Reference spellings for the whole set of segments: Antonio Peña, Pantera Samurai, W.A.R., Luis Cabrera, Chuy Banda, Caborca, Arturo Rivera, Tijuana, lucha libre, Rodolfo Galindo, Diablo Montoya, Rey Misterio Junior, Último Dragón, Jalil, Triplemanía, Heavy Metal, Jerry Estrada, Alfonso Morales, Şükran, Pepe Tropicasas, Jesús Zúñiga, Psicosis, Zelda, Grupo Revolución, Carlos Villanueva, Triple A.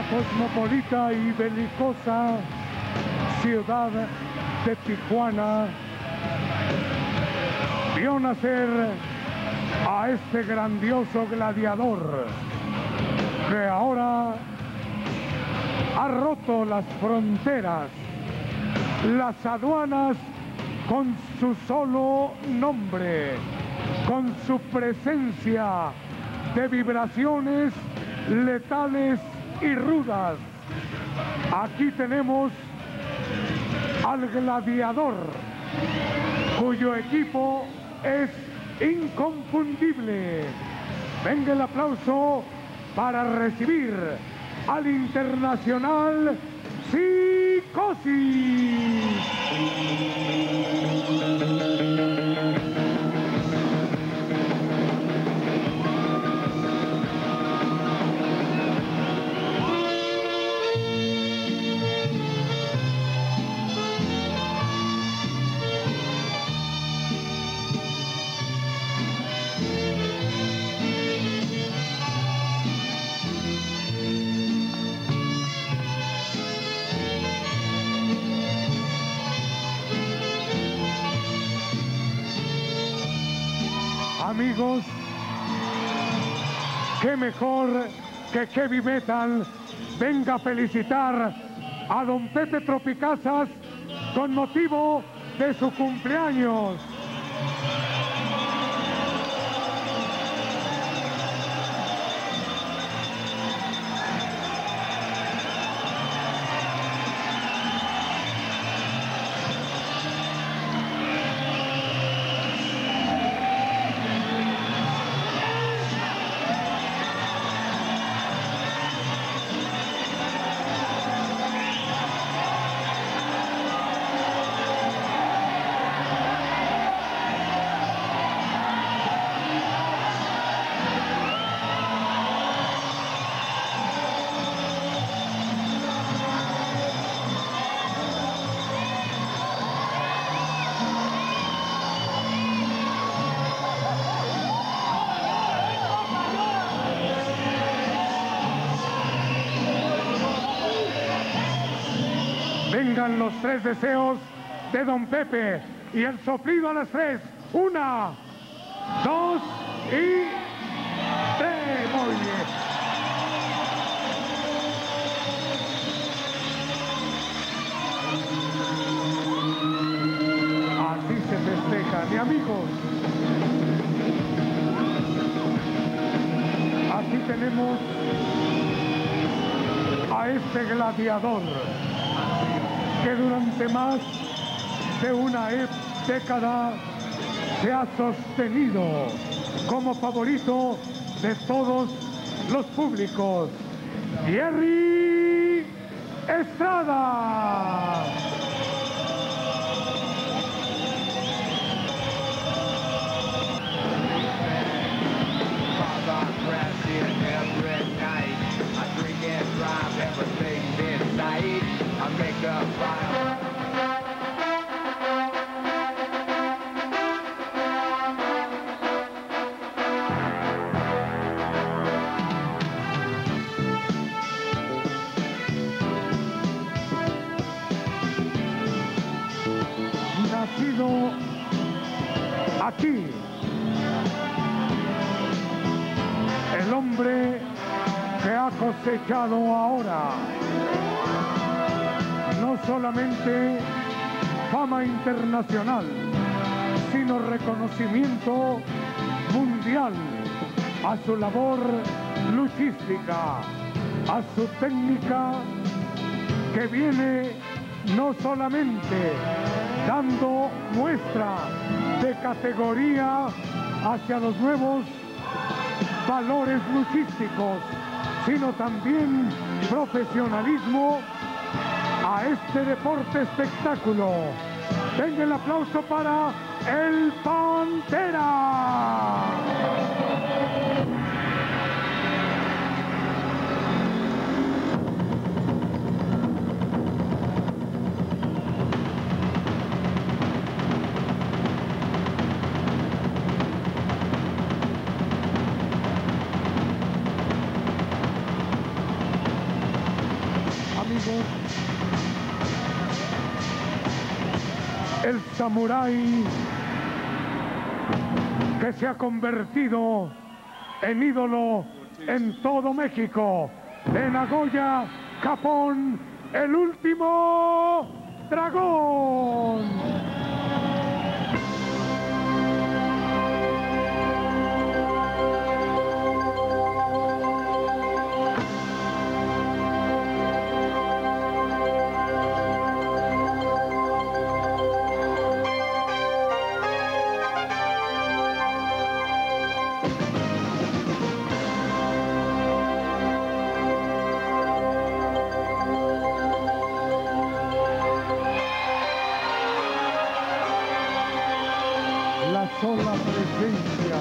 la cosmopolita y belicosa ciudad de Tijuana vio nacer a este grandioso gladiador que ahora ha roto las fronteras, las aduanas con su solo nombre, con su presencia de vibraciones letales y rudas. Aquí tenemos al gladiador, cuyo equipo es inconfundible. Venga el aplauso para recibir al internacional Psicosis. Amigos, qué mejor que Heavy Metal venga a felicitar a don Pepe Tropicasas con motivo de su cumpleaños. Los tres deseos de don Pepe y el soplido a las tres. 1, 2 y 3. Muy bien. Así se festeja, mi amigos. Aquí tenemos a este gladiador que durante más de una década se ha sostenido como favorito de todos los públicos. Jerry Estrada. Nacido aquí, el hombre que ha cosechado ahora no solamente fama internacional, sino reconocimiento mundial a su labor luchística, a su técnica, que viene no solamente dando muestra de categoría hacia los nuevos valores luchísticos, sino también profesionalismo a este deporte espectáculo. Venga el aplauso para el Pantera. el samurái que se ha convertido en ídolo en todo México, en Nagoya, Japón, el último dragón. La presencia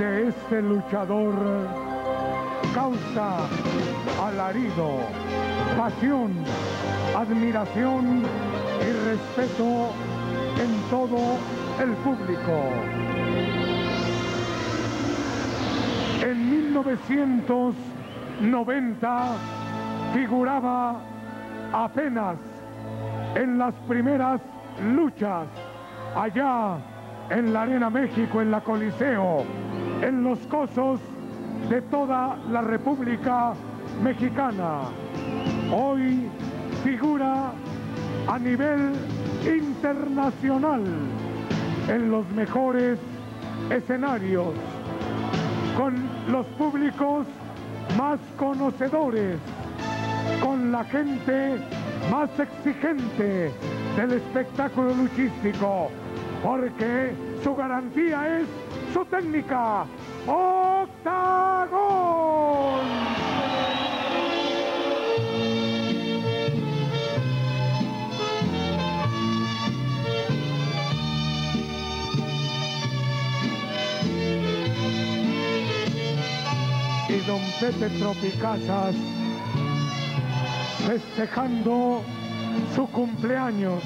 de este luchador causa alarido, pasión, admiración y respeto en todo el público. En 1990 figuraba apenas en las primeras luchas allá en la Arena México, en la Coliseo, en los cosos de toda la República Mexicana. Hoy figura a nivel internacional en los mejores escenarios, con los públicos más conocedores, con la gente más exigente del espectáculo luchístico, porque su garantía es su técnica, Octagón. Y don Pepe Tropicasas, festejando su cumpleaños.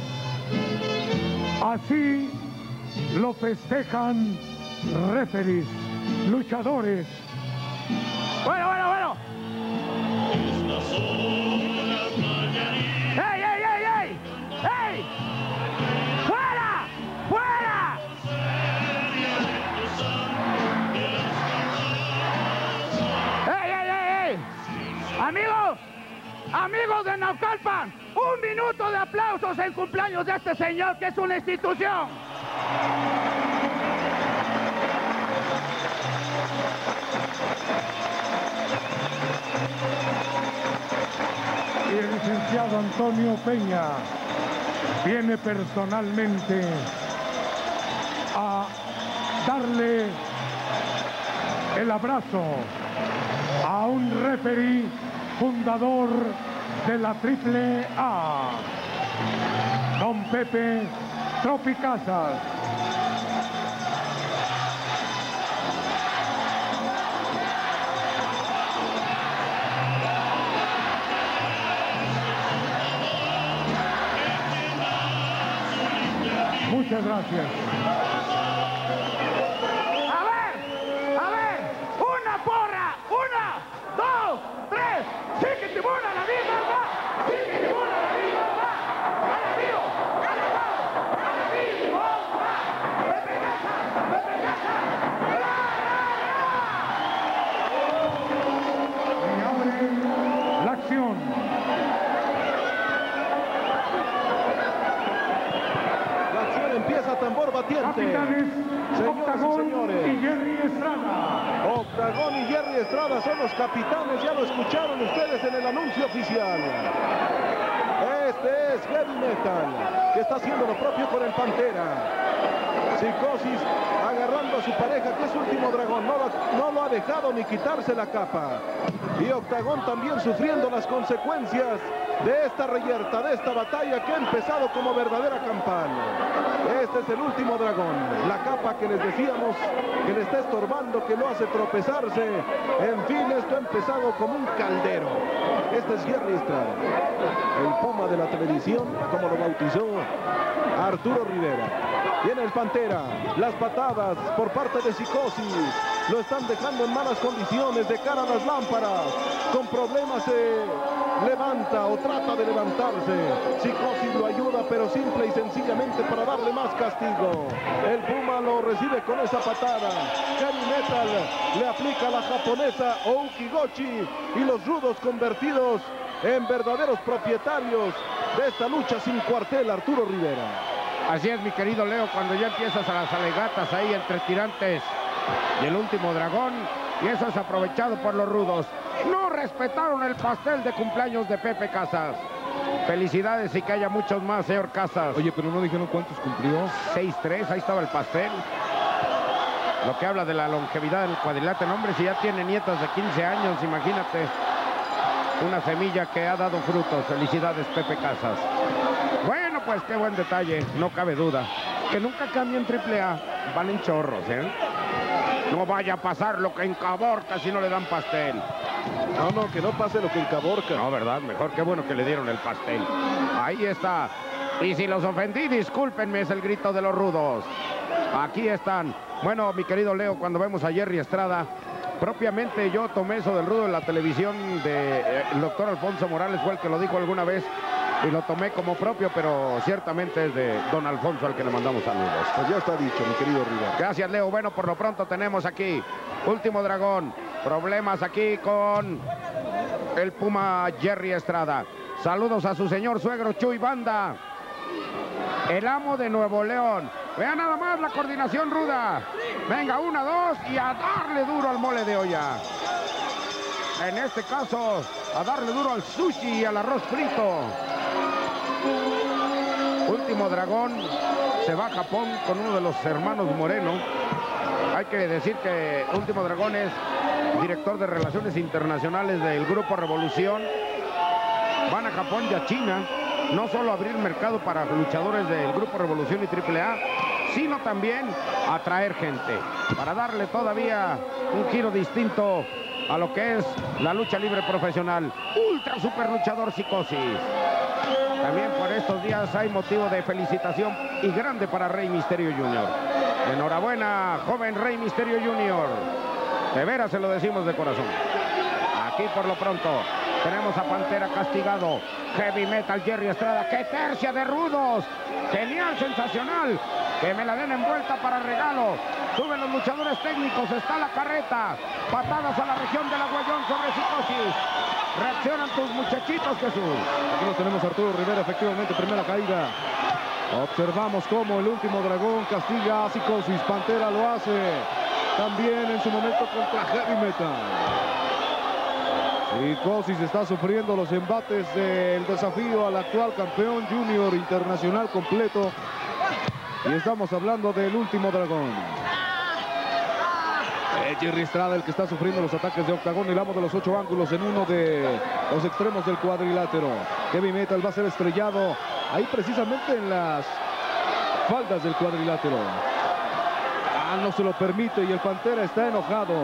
Así lo festejan referees, luchadores. Bueno, bueno, bueno. ¡Ey, ey, ey, ey! ¡Ey! ¡Fuera! ¡Fuera! ¡Ey, ey, ey, ey! Amigos, amigos de Naucalpan, un minuto de aplausos en cumpleaños de este señor que es una institución. Y el licenciado Antonio Peña viene personalmente a darle el abrazo a un referee fundador de la Triple A, don Pepe Tropicasas. Muchas gracias. A ver, una porra, una, dos, tres, sí que te mola la vida. Tambor batiente. Capitanes, Octagón y Jerry Estrada. Octagón y Jerry Estrada son los capitanes, ya lo escucharon ustedes en el anuncio oficial. Este es Heavy Metal, que está haciendo lo propio con el Pantera. Psicosis agarrando a su pareja, que es Último Dragón, no lo ha dejado ni quitarse la capa. Y Octagón también sufriendo las consecuencias de esta reyerta, de esta batalla que ha empezado como verdadera campana. Este es el Último Dragón, la capa que les decíamos que le está estorbando, que lo hace tropezarse. En fin, esto ha empezado como un caldero. Este es Jerry Estrada, el Puma de la televisión, como lo bautizó Arturo Rivera. Viene el Pantera, las patadas por parte de Psicosis. lo están dejando en malas condiciones de cara a las lámparas. Con problemas se levanta o trata de levantarse. Psicosis lo ayuda, pero simple y sencillamente para darle más castigo. El Puma lo recibe con esa patada. Heavy Metal le aplica a la japonesa Oukigochi, y los rudos convertidos en verdaderos propietarios de esta lucha sin cuartel, Arturo Rivera. Así es, mi querido Leo, cuando ya empiezas a las alegatas ahí entre tirantes del Último Dragón, y eso es aprovechado por los rudos. No respetaron el pastel de cumpleaños de Pepe Casas. Felicidades y que haya muchos más, señor Casas. Oye, pero no dijeron cuántos cumplió. 6-3, ahí estaba el pastel. Lo que habla de la longevidad del cuadrilátero. Hombre, si ya tiene nietas de 15 años, imagínate. Una semilla que ha dado frutos. Felicidades, Pepe Casas. Bueno, pues qué buen detalle, no cabe duda. Que nunca cambien Triple A, van en chorros, ¿eh? No vaya a pasar lo que en Caborca si no le dan pastel. No, no, que no pase lo que en Caborca. No, ¿verdad? Mejor, qué bueno que le dieron el pastel. Ahí está. Y si los ofendí, discúlpenme, es el grito de los rudos. Aquí están. Bueno, mi querido Leo, cuando vemos a Jerry Estrada... Propiamente yo tomé eso del rudo en la televisión del doctor Alfonso Morales, fue el que lo dijo alguna vez, y lo tomé como propio, pero ciertamente es de don Alfonso al que le mandamos saludos. Pues ya está dicho, mi querido Rivera. Gracias, Leo. Bueno, por lo pronto tenemos aquí Último Dragón. Problemas aquí con el Puma Jerry Estrada. Saludos a su señor suegro Chuy Banda, el amo de Nuevo León. Vean nada más la coordinación ruda. Venga, una, dos, y a darle duro al mole de olla. En este caso, a darle duro al sushi y al arroz frito. Último Dragón se va a Japón con uno de los hermanos Moreno. Hay que decir que Último Dragón es director de Relaciones Internacionales del Grupo Revolución. Van a Japón y a China. No solo abrir mercado para luchadores del Grupo Revolución y Triple A, sino también atraer gente, para darle todavía un giro distinto a lo que es la lucha libre profesional. Ultra super luchador Psicosis. También por estos días hay motivo de felicitación y grande para Rey Misterio Junior. Enhorabuena, joven Rey Misterio Junior. De veras se lo decimos de corazón. Aquí por lo pronto... Tenemos a Pantera castigado, Heavy Metal Jerry Estrada. ¡Qué tercia de rudos! Genial, sensacional. Que me la den envuelta para regalo. Suben los luchadores técnicos, está la carreta. Patadas a la región del Aguayón sobre Psicosis. Reaccionan tus muchachitos, Jesús. Aquí lo tenemos, Arturo Rivera, efectivamente, primera caída. Observamos cómo el Último Dragón castiga a Psicosis. Pantera lo hace también en su momento contra Heavy Metal. Psicosis está sufriendo los embates del desafío al actual campeón junior internacional completo. Y estamos hablando del Último Dragón. Jerry Estrada, el que está sufriendo los ataques de Octagón, el amo de los 8 ángulos en uno de los extremos del cuadrilátero. Heavy Metal va a ser estrellado ahí precisamente en las faldas del cuadrilátero. Ah, no se lo permite y el Pantera está enojado.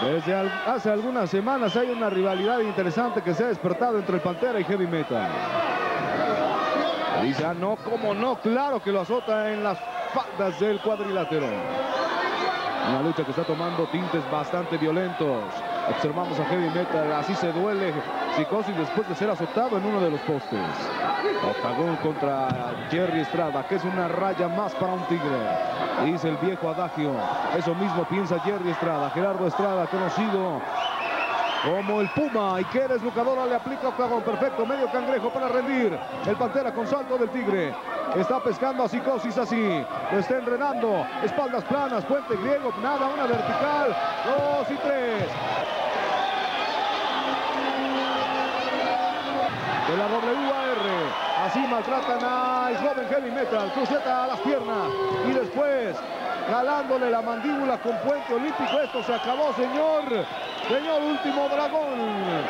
Desde hace algunas semanas hay una rivalidad interesante que se ha despertado entre el Pantera y Heavy Metal. Dice, ah, no, cómo no, claro que lo azota en las faldas del cuadrilátero. Una lucha que está tomando tintes bastante violentos. Observamos a Heavy Metal, así se duele Psicosis después de ser azotado en uno de los postes. Octagón contra Jerry Estrada, que es una raya más para un tigre, dice el viejo adagio. Eso mismo piensa Jerry Estrada. Gerardo Estrada, conocido como el Puma, y que deslucadora le aplica a Octagón. Perfecto, medio cangrejo para rendir. El Pantera con salto del tigre. Está pescando a Psicosis así. Lo está enredando. Espaldas planas, puente griego, nada, una vertical. 2 y 3. De la W.A.R. Así maltratan a el joven Heavy Metal. Cruceta a las piernas. Y después, jalándole la mandíbula con puente olímpico. Esto se acabó, señor. Señor Último Dragón.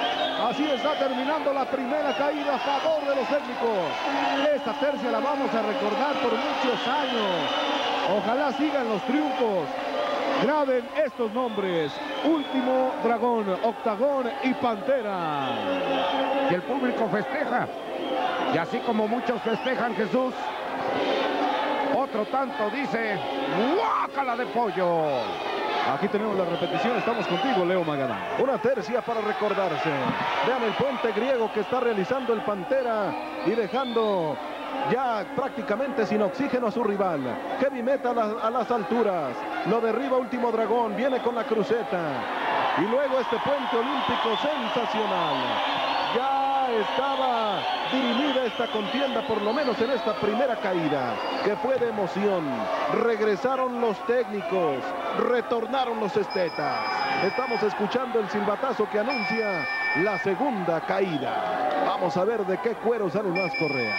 Así está terminando la primera caída a favor de los técnicos. Esta tercia la vamos a recordar por muchos años. Ojalá sigan los triunfos. Graben estos nombres: Último Dragón, Octagón y Pantera. Y el público festeja. Y así como muchos festejan, Jesús, otro tanto dice: ¡guácala de pollo! Aquí tenemos la repetición, estamos contigo, Leo Magadán. Una tercia para recordarse. Vean el puente griego que está realizando el Pantera y dejando ya prácticamente sin oxígeno a su rival. Heavy Metal a las alturas. Lo derriba Último Dragón, viene con la cruceta. Y luego este puente olímpico sensacional. Ya estaba dirimida esta contienda, por lo menos en esta primera caída, que fue de emoción. Regresaron los técnicos, retornaron los estetas. Estamos escuchando el silbatazo que anuncia la segunda caída. Vamos a ver de qué cuero salen las correas,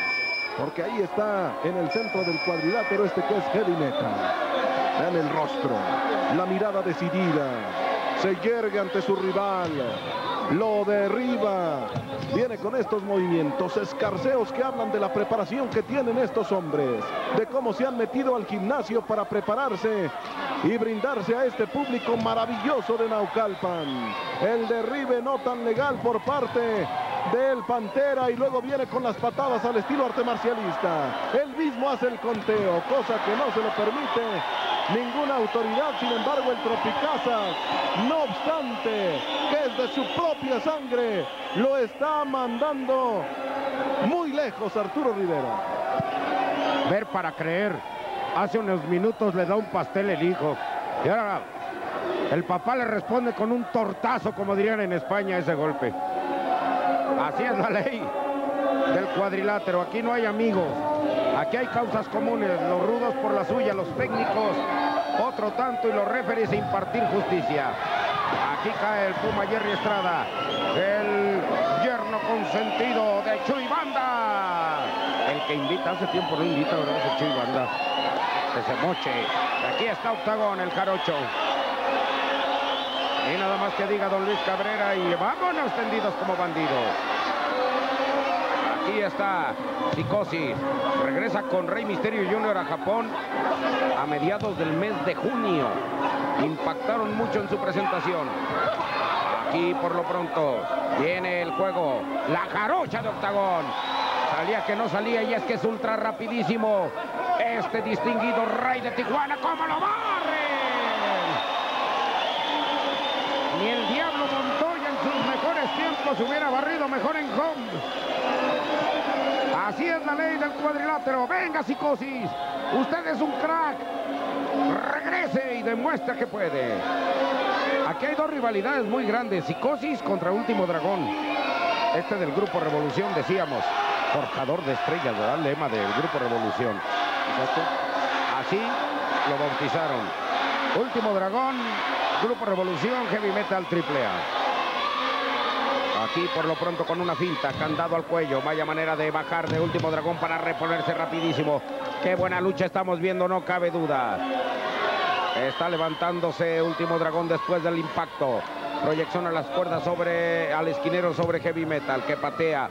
porque ahí está en el centro del cuadrilátero este que es Heavy Metal. Vean el rostro, la mirada decidida. Se yergue ante su rival, lo derriba. Viene con estos movimientos, escarceos que hablan de la preparación que tienen estos hombres, de cómo se han metido al gimnasio para prepararse y brindarse a este público maravilloso de Naucalpan. El derribe no tan legal por parte del Pantera, y luego viene con las patadas al estilo arte marcialista. Él mismo hace el conteo, cosa que no se le permite ninguna autoridad. Sin embargo, el Tropicasas, no obstante que es de su propia sangre, lo está mandando muy lejos Arturo Rivera. Ver para creer. Hace unos minutos le da un pastel el hijo, y ahora el papá le responde con un tortazo, como dirían en España, ese golpe. Así es la ley del cuadrilátero. Aquí no hay amigos, aquí hay causas comunes, los rudos por la suya, los técnicos otro tanto, y los referees a impartir justicia. Aquí cae el Puma Jerry Estrada, el yerno consentido de Chuy Banda. El que invita, hace tiempo no invita, ¿verdad? Es Chuy Banda, que se moche. Aquí está Octagón, el jarocho. Y nada más que diga don Luis Cabrera, y vámonos tendidos como bandidos. Aquí está Psicosis. Regresa con Rey Misterio Junior a Japón a mediados del mes de junio. Impactaron mucho en su presentación. Aquí por lo pronto viene el juego. La jarocha de Octagón. Salía que no salía, y es que es ultra rapidísimo este distinguido rey de Tijuana. ¡Cómo lo barre! Ni el Diablo Montoya en sus mejores tiempos hubiera barrido mejor en home. Así es la ley del cuadrilátero. Venga, Psicosis, usted es un crack. Regrese y demuestra que puede. Aquí hay dos rivalidades muy grandes. Psicosis contra Último Dragón. Este del Grupo Revolución, decíamos. Forjador de estrellas, ¿verdad? Lema del Grupo Revolución. ¿Exacto? Así lo bautizaron. Último Dragón, Grupo Revolución, Heavy Metal, Triple A. Aquí por lo pronto con una finta, candado al cuello. Vaya manera de bajar de Último Dragón para reponerse rapidísimo. Qué buena lucha estamos viendo, no cabe duda. Está levantándose Último Dragón después del impacto. Proyecciona las cuerdas al esquinero sobre Heavy Metal, que patea.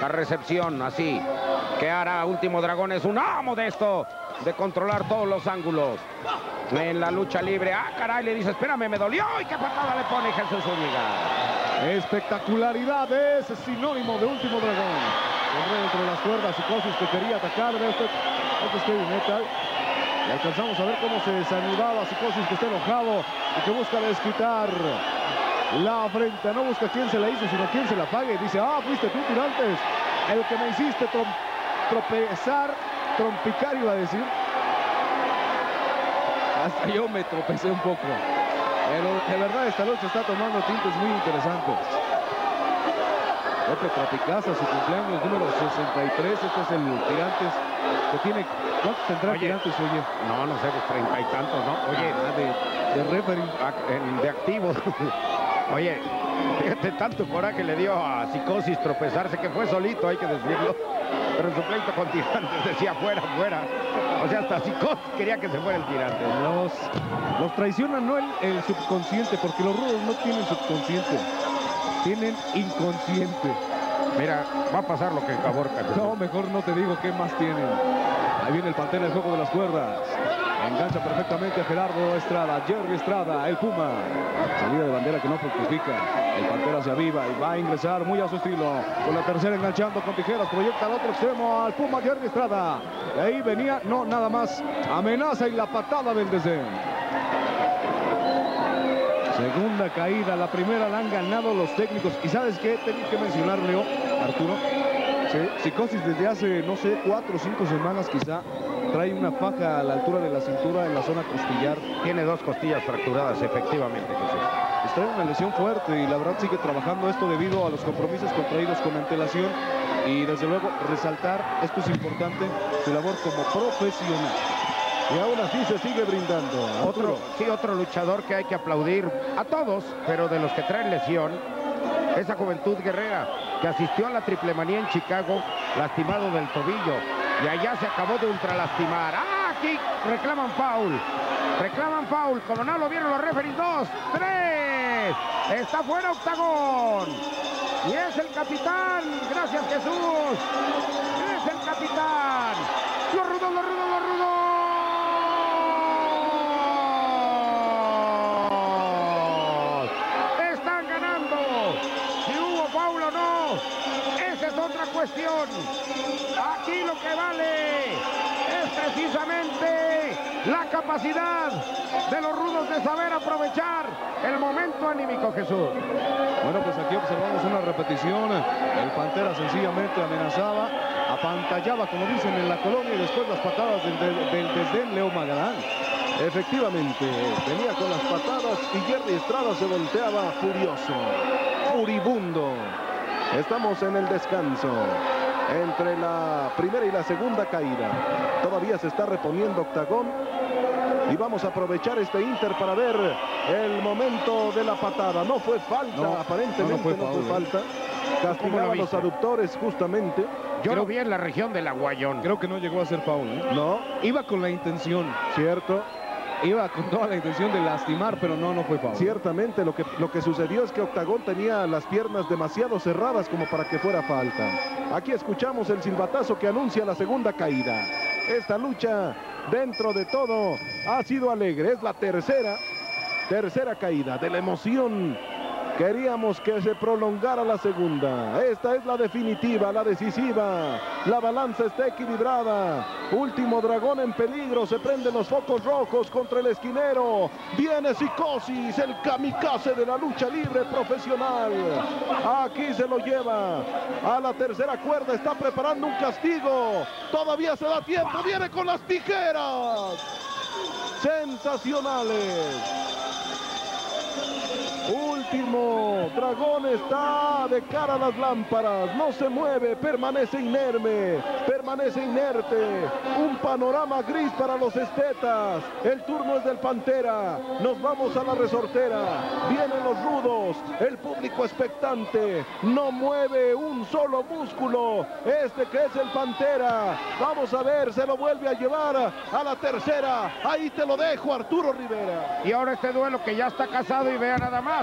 La recepción, así. ¿Qué hará Último Dragón? Es un amo de esto, de controlar todos los ángulos en la lucha libre. ¡Ah, caray! Le dice, espérame, me dolió. ¡Y qué patada le pone Jesús Zúñiga! Espectacularidad es sinónimo de Último Dragón. Corre dentro de las cuerdas Psicosis, que quería atacar. Este es Heavy Metal. Y alcanzamos a ver cómo se desanimaba Psicosis, que está enojado y que busca desquitar la afrenta. No busca quién se la hizo, sino quién se la pague. Dice, ah, fuiste tú, tirantes, el que me hiciste trompicar, iba a decir. Hasta yo me tropecé un poco. Pero de verdad esta noche está tomando tintes muy interesantes. Pepe Tropicasas, su cumpleaños número 63. Este es el Tirantes, que tiene... ¿Cuántos tendrá Tirantes, oye? No, no sé, pues 30 y tantos, ¿no? Oye, de referee. De activos. Oye, fíjate, tanto coraje le dio a Psicosis tropezarse, que fue solito, hay que decirlo. Pero en su pleito con Tirantes decía, fuera, fuera. O sea, hasta Psicosis quería que se fuera el Tirantes. Los traicionan, no el subconsciente, porque los rudos no tienen subconsciente. Tienen inconsciente. Mira, va a pasar lo que en Caborca. No, mejor no te digo qué más tienen. Ahí viene el Pantera, el juego de las cuerdas. Engancha perfectamente a Gerardo Estrada, Jerry Estrada, el Puma. Salida de bandera que no fructifica. El Pantera se aviva y va a ingresar muy a su estilo. Con la tercera enganchando con tijeras, proyecta al otro extremo al Puma Jerry Estrada. De ahí venía, no, nada más. Amenaza y la patada del desdén. Segunda caída, la primera la han ganado los técnicos. ¿Y sabes qué? Tengo que mencionar, Leo, Arturo. Sí. Psicosis desde hace, no sé, 4 o 5 semanas quizá, trae una faja a la altura de la cintura en la zona costillar. Tiene 2 costillas fracturadas, efectivamente, Jesús. Trae una lesión fuerte y la verdad sigue trabajando esto debido a los compromisos contraídos con antelación, y desde luego resaltar, esto es importante, su labor como profesional. Y aún así se sigue brindando. Otro luchador que hay que aplaudir a todos, pero de los que traen lesión, esa juventud guerrera que asistió a la Triplemanía en Chicago lastimado del tobillo, y allá se acabó de ultralastimar. ¡Ah! Aquí reclaman foul. Reclaman foul, como no lo vieron los referees. 2, 3, está fuera Octagón, y es el capitán, gracias Jesús, es el capitán. Lo rudo, lo rudo, lo rudo, están ganando. Si hubo foul o no, esa es otra cuestión. Aquí lo que vale es precisamente la capacidad de los rudos de saber aprovechar el momento anímico, Jesús. Bueno, pues aquí observamos una repetición. El Pantera sencillamente amenazaba, apantallaba, como dicen en la colonia, y después las patadas del desdén, Leo Magadán. Efectivamente, venía con las patadas y Jerry Estrada se volteaba furioso, furibundo. Estamos en el descanso. Entre la primera y la segunda caída, todavía se está reponiendo Octagón, y vamos a aprovechar este inter para ver el momento de la patada. No fue falta, no, aparentemente no fue falta. Castigaba a los aductores justamente. Yo lo vi en la región del Aguayón. Creo que no llegó a ser foul, ¿eh? No. Iba con la intención. Cierto. Iba con toda la intención de lastimar, pero no fue foul. Ciertamente, lo que sucedió es que Octagón tenía las piernas demasiado cerradas como para que fuera falta. Aquí escuchamos el silbatazo que anuncia la segunda caída. Esta lucha, dentro de todo, ha sido alegre. Es la tercera caída de la emoción. Queríamos que se prolongara la segunda. Esta es la definitiva, la decisiva. La balanza está equilibrada. Último Dragón en peligro. Se prenden los focos rojos contra el esquinero. Viene Psicosis, el kamikaze de la lucha libre profesional. Aquí se lo lleva. A la tercera cuerda está preparando un castigo. Todavía se da tiempo. Viene con las tijeras. Sensacionales. Último Dragón está de cara a las lámparas, no se mueve, permanece inerme, permanece inerte. Un panorama gris para los estetas. El turno es del Pantera. Nos vamos a la resortera. Vienen los rudos, el público expectante. No mueve un solo músculo. Este que es el Pantera. Vamos a ver, se lo vuelve a llevar a la tercera. Ahí te lo dejo, Arturo Rivera. Y ahora este duelo que ya está casado, y vea nada más.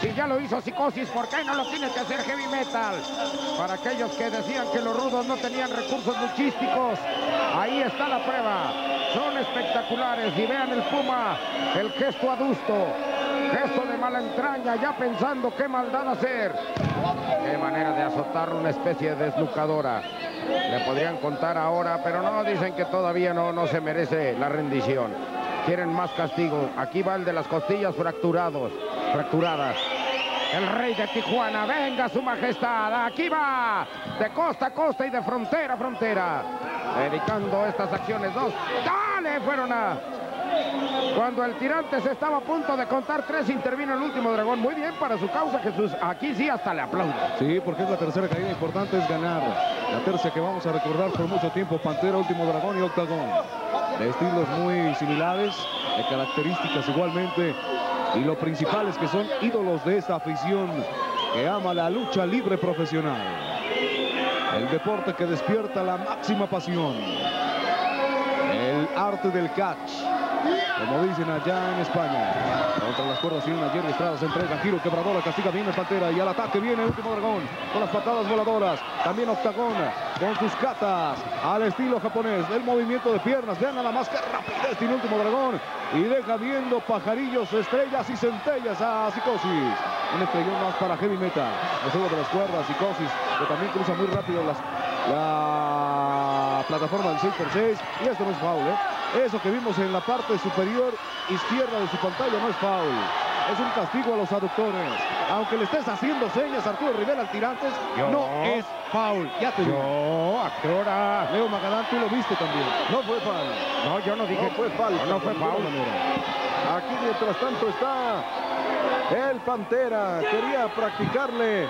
Si ya lo hizo Psicosis, ¿por qué no lo tiene que hacer Heavy Metal? Para aquellos que decían que los rudos no tenían recursos luchísticos, ahí está la prueba. Son espectaculares, y vean el Puma, el gesto adusto, gesto de mala entraña, ya pensando qué maldad hacer. Qué manera de azotar, una especie de desnucadora. Le podrían contar ahora, pero no, dicen que todavía no se merece la rendición. Quieren más castigo. Aquí va el de las costillas fracturadas. El rey de Tijuana, venga su majestad, aquí va, de costa a costa y de frontera a frontera, dedicando estas acciones. 2, dale, fueron a... Cuando el tirante se estaba a punto de contar 3, intervino el Último Dragón. Muy bien para su causa, Jesús. Aquí sí hasta le aplaudo. Sí, porque es la tercera caída, importante es ganar. La tercera que vamos a recordar por mucho tiempo. Pantera, Último Dragón y Octagón. De estilos muy similares, de características igualmente. Y lo principal es que son ídolos de esta afición que ama la lucha libre profesional. El deporte que despierta la máxima pasión. El arte del catch, como dicen allá en España. Contra las cuerdas y una Jerry Estrada se entrega, giro, quebradora, castiga bien el Pantera. Y al ataque viene Último Dragón con las patadas voladoras. También Octagón con sus katas al estilo japonés. El movimiento de piernas, vean nada más que rapidez tiene Último Dragón. Y deja viendo pajarillos, estrellas y centellas a Psicosis. Un estrellón más para Heavy Metal. El juego de las cuerdas, Psicosis, que también cruza muy rápido la plataforma del 6x6. Y esto no es foul, ¿eh? Eso que vimos en la parte superior izquierda de su pantalla no es foul. es un castigo a los aductores. Aunque le estés haciendo señas a Arturo Rivera al tirantes, no es foul. Ya te digo. Yo, actora. Leo Magadán, tú lo viste también. No fue foul. No, yo no dije. No fue foul. No fue foul. Aquí, mientras tanto, está el Pantera. Quería practicarle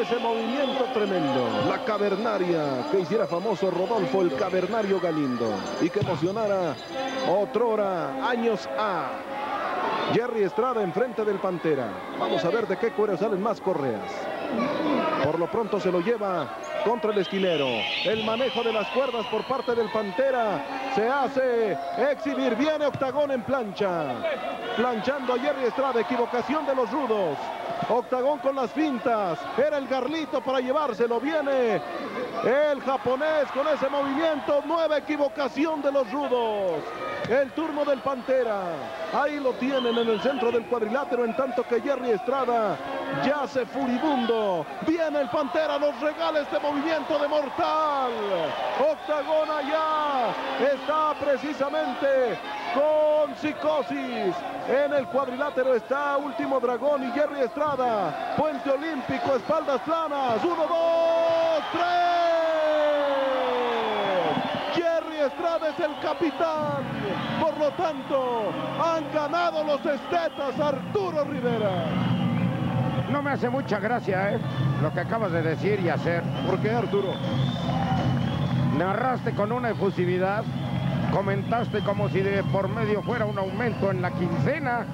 ese movimiento tremendo, la cavernaria que hiciera famoso Rodolfo el Cavernario Galindo y que emocionara otrora años a Jerry Estrada enfrente del Pantera. Vamos a ver de qué cuero salen más correas. Por lo pronto se lo lleva contra el esquilero. El manejo de las cuerdas por parte del Pantera se hace exhibir. Viene Octagón en plancha, planchando a Jerry Estrada. Equivocación de los rudos. Octagón con las fintas, era el garlito para llevárselo, viene el japonés con ese movimiento, nueva equivocación de los rudos, el turno del Pantera, ahí lo tienen en el centro del cuadrilátero, en tanto que Jerry Estrada yace furibundo, viene el Pantera, nos regala este movimiento de mortal, Octagón allá, está precisamente con Psicosis, en el cuadrilátero está Último Dragón y Jerry Estrada, Puente Olímpico, espaldas planas, 1, 2, 3. Jerry Estrada es el capitán, por lo tanto han ganado los estetas Arturo Rivera. No me hace mucha gracia lo que acabas de decir y hacer. ¿Por qué, Arturo? Narraste con una efusividad, comentaste como si de por medio fuera un aumento en la quincena.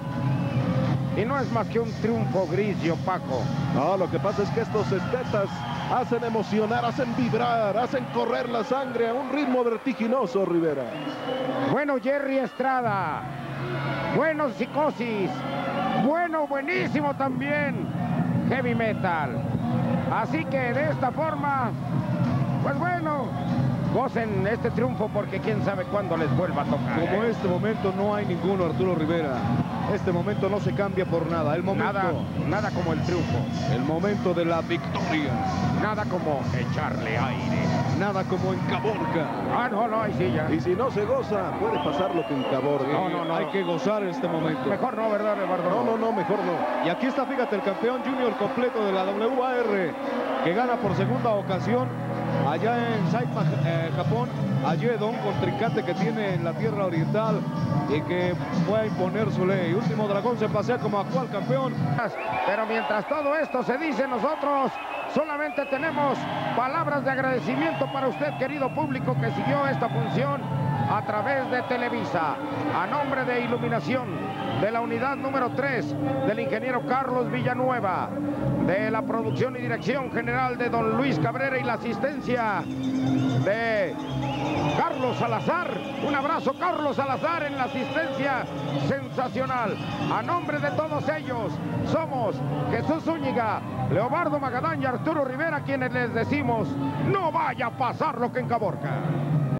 Y no es más que un triunfo gris y opaco. No, lo que pasa es que estos estetas hacen emocionar, hacen vibrar, hacen correr la sangre a un ritmo vertiginoso, Rivera. Bueno, Jerry Estrada. Bueno, Psicosis. Bueno, buenísimo también, Heavy Metal. Así que de esta forma, pues bueno, gocen este triunfo porque quién sabe cuándo les vuelva a tocar. Como este momento no hay ninguno, Arturo Rivera. Este momento no se cambia por nada. El momento, nada como el triunfo. El momento de la victoria. Nada como echarle aire. Nada como en Caborca. Ah, no, ahí sí ya. Y si no se goza, puede pasar lo que en Caborca. No. Hay que gozar en este momento. Mejor no, ¿verdad, Leobardo? No, mejor no. Y aquí está, fíjate, el campeón junior completo de la W.A.R. que gana por segunda ocasión allá en Saitama, Japón. Ayer un contrincante que tiene en la tierra oriental y que fue a imponer su ley. Último Dragón se pasea como actual campeón. Pero mientras todo esto se dice, nosotros solamente tenemos palabras de agradecimiento para usted, querido público, que siguió esta función a través de Televisa. A nombre de Iluminación, de la unidad número 3, del ingeniero Carlos Villanueva, de la producción y dirección general de don Luis Cabrera y la asistencia de Carlos Salazar. Un abrazo, Carlos Salazar, en la asistencia sensacional. A nombre de todos ellos, somos Jesús Zúñiga, Leobardo Magadán y Arturo Rivera, quienes les decimos, no vaya a pasar lo que en Caborca.